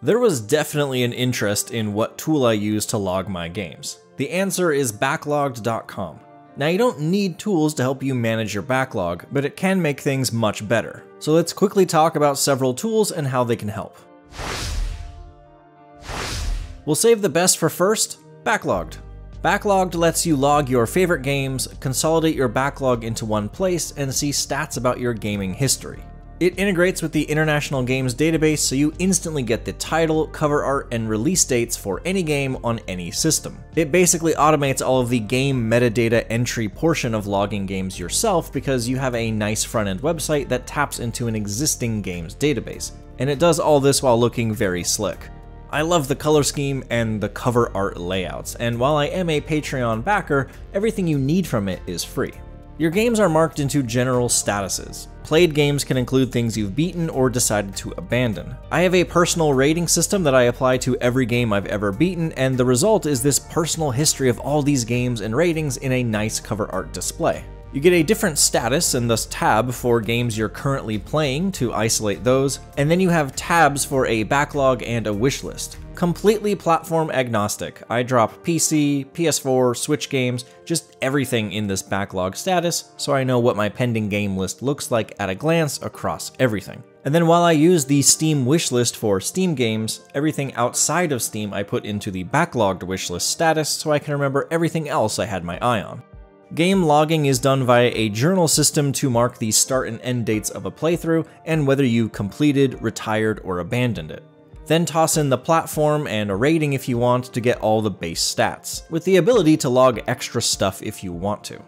There was definitely an interest in what tool I use to log my games. The answer is Backloggd.com. Now, you don't need tools to help you manage your backlog, but it can make things much better. So let's quickly talk about several tools and how they can help. We'll save the best for first, Backlogged. Backlogged lets you log your favorite games, consolidate your backlog into one place, and see stats about your gaming history. It integrates with the International Games Database, so you instantly get the title, cover art, and release dates for any game on any system. It basically automates all of the game metadata entry portion of logging games yourself because you have a nice front-end website that taps into an existing games database, and it does all this while looking very slick. I love the color scheme and the cover art layouts, and while I am a Patreon backer, everything you need from it is free. Your games are marked into general statuses. Played games can include things you've beaten or decided to abandon. I have a personal rating system that I apply to every game I've ever beaten, and the result is this personal history of all these games and ratings in a nice cover art display. You get a different status and thus tab for games you're currently playing to isolate those, and then you have tabs for a backlog and a wishlist. Completely platform agnostic. I drop PC, PS4, Switch games, just everything in this backlog status, so I know what my pending game list looks like at a glance across everything. And then while I use the Steam wishlist for Steam games, everything outside of Steam I put into the backlogged wishlist status so I can remember everything else I had my eye on. Game logging is done via a journal system to mark the start and end dates of a playthrough and whether you completed, retired, or abandoned it. Then toss in the platform and a rating if you want to get all the base stats, with the ability to log extra stuff if you want to.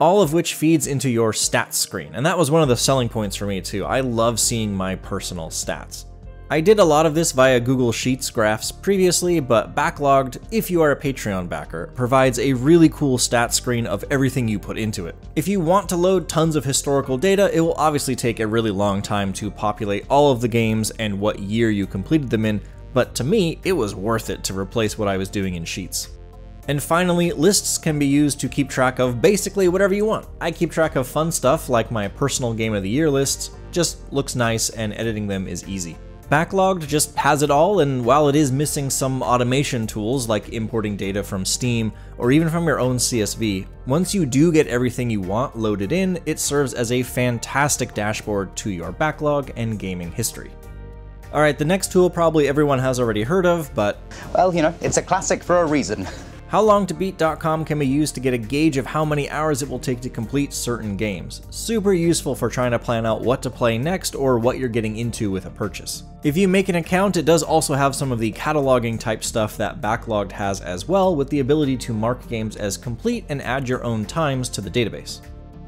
All of which feeds into your stats screen, and that was one of the selling points for me too. I love seeing my personal stats. I did a lot of this via Google Sheets graphs previously, but Backlogged, if you are a Patreon backer, provides a really cool stats screen of everything you put into it. If you want to load tons of historical data, it will obviously take a really long time to populate all of the games and what year you completed them in, but to me, it was worth it to replace what I was doing in Sheets. And finally, lists can be used to keep track of basically whatever you want. I keep track of fun stuff like my personal game of the year lists, just looks nice and editing them is easy. Backlogged just has it all, and while it is missing some automation tools like importing data from Steam or even from your own CSV, once you do get everything you want loaded in, it serves as a fantastic dashboard to your backlog and gaming history. Alright, the next tool probably everyone has already heard of, but... well, you know, it's a classic for a reason. HowLongToBeat.com can be used to get a gauge of how many hours it will take to complete certain games. Super useful for trying to plan out what to play next or what you're getting into with a purchase. If you make an account, it does also have some of the cataloging type stuff that Backlogged has as well, with the ability to mark games as complete and add your own times to the database.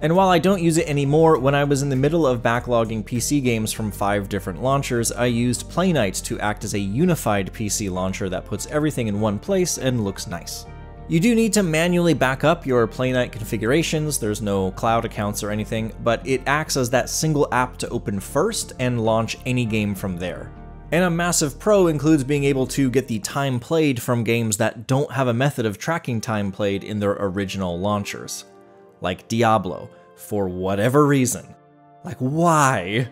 And while I don't use it anymore, when I was in the middle of backlogging PC games from 5 different launchers, I used Playnite to act as a unified PC launcher that puts everything in one place and looks nice. You do need to manually back up your Playnite configurations, there's no cloud accounts or anything, but it acts as that single app to open first and launch any game from there. And a massive pro includes being able to get the time played from games that don't have a method of tracking time played in their original launchers. Like Diablo, for whatever reason. Like, why?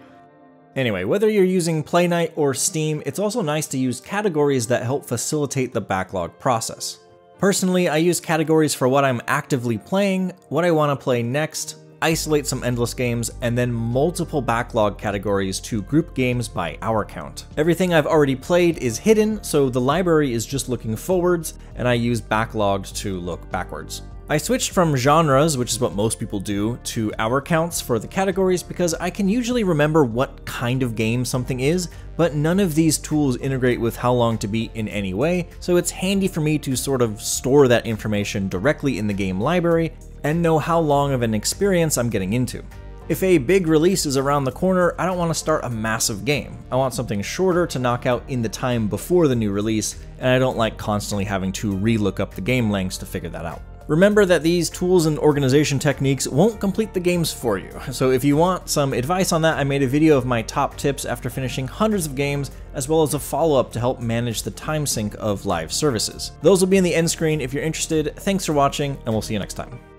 Anyway, whether you're using Playnite or Steam, it's also nice to use categories that help facilitate the backlog process. Personally, I use categories for what I'm actively playing, what I want to play next, isolate some endless games, and then multiple backlog categories to group games by hour count. Everything I've already played is hidden, so the library is just looking forwards, and I use Backlogged to look backwards. I switched from genres, which is what most people do, to hour counts for the categories because I can usually remember what kind of game something is, but none of these tools integrate with HowLongToBeat in any way, so it's handy for me to sort of store that information directly in the game library and know how long of an experience I'm getting into. If a big release is around the corner, I don't want to start a massive game. I want something shorter to knock out in the time before the new release, and I don't like constantly having to re-look up the game lengths to figure that out. Remember that these tools and organization techniques won't complete the games for you, so if you want some advice on that, I made a video of my top tips after finishing hundreds of games, as well as a follow-up to help manage the time sync of live services. Those will be in the end screen if you're interested. Thanks for watching, and we'll see you next time.